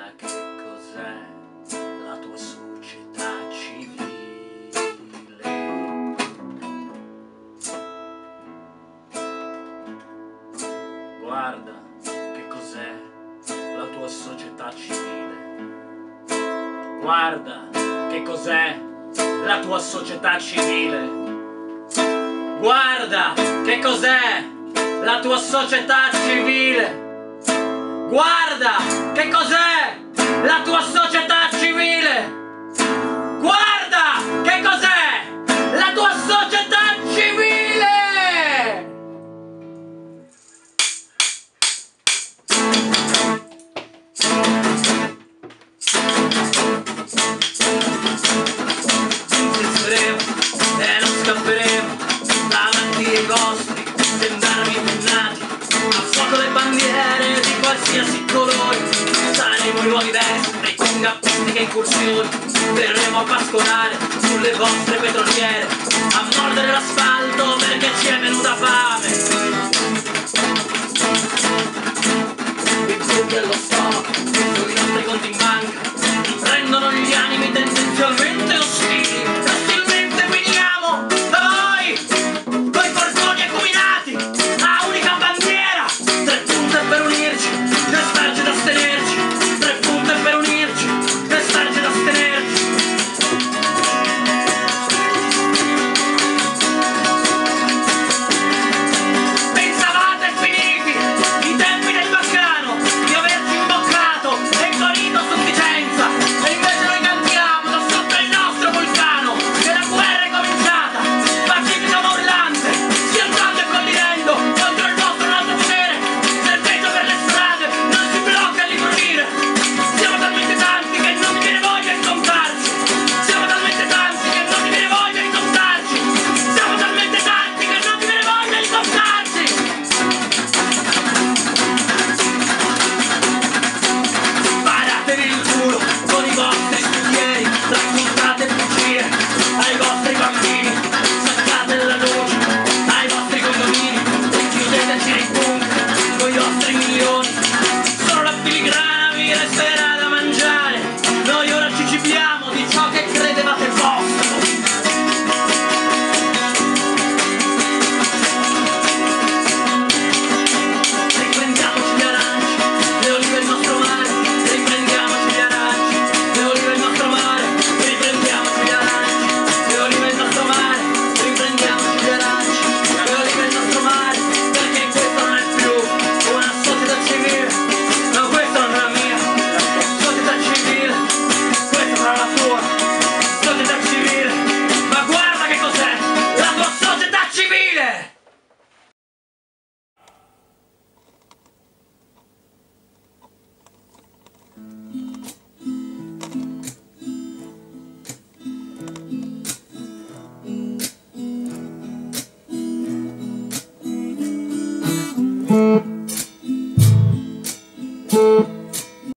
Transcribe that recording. domanda: che cos'è la tua società civile? Guarda, che cos'è la tua società civile? Guarda, che cos'è la tua società civile? Guarda, che cos'è la tua società civile? Guarda, che cos'è la tua società civile? Guarda, che cos'è la tua società civile? Ci sveglieremo e non scapperemo davanti ai vostri sembrarmi innati, al fuoco le bandiere di qualsiasi colore. Saremo i nuovi destri con gappistiche incursioni, verremo a pascolare sulle vostre petroliere, a mordere l'asfalto perché ci è venuta fame. I buchi allo stomaco, sui nostri conti in banca, prendono gli animi tendenzialmente ostili.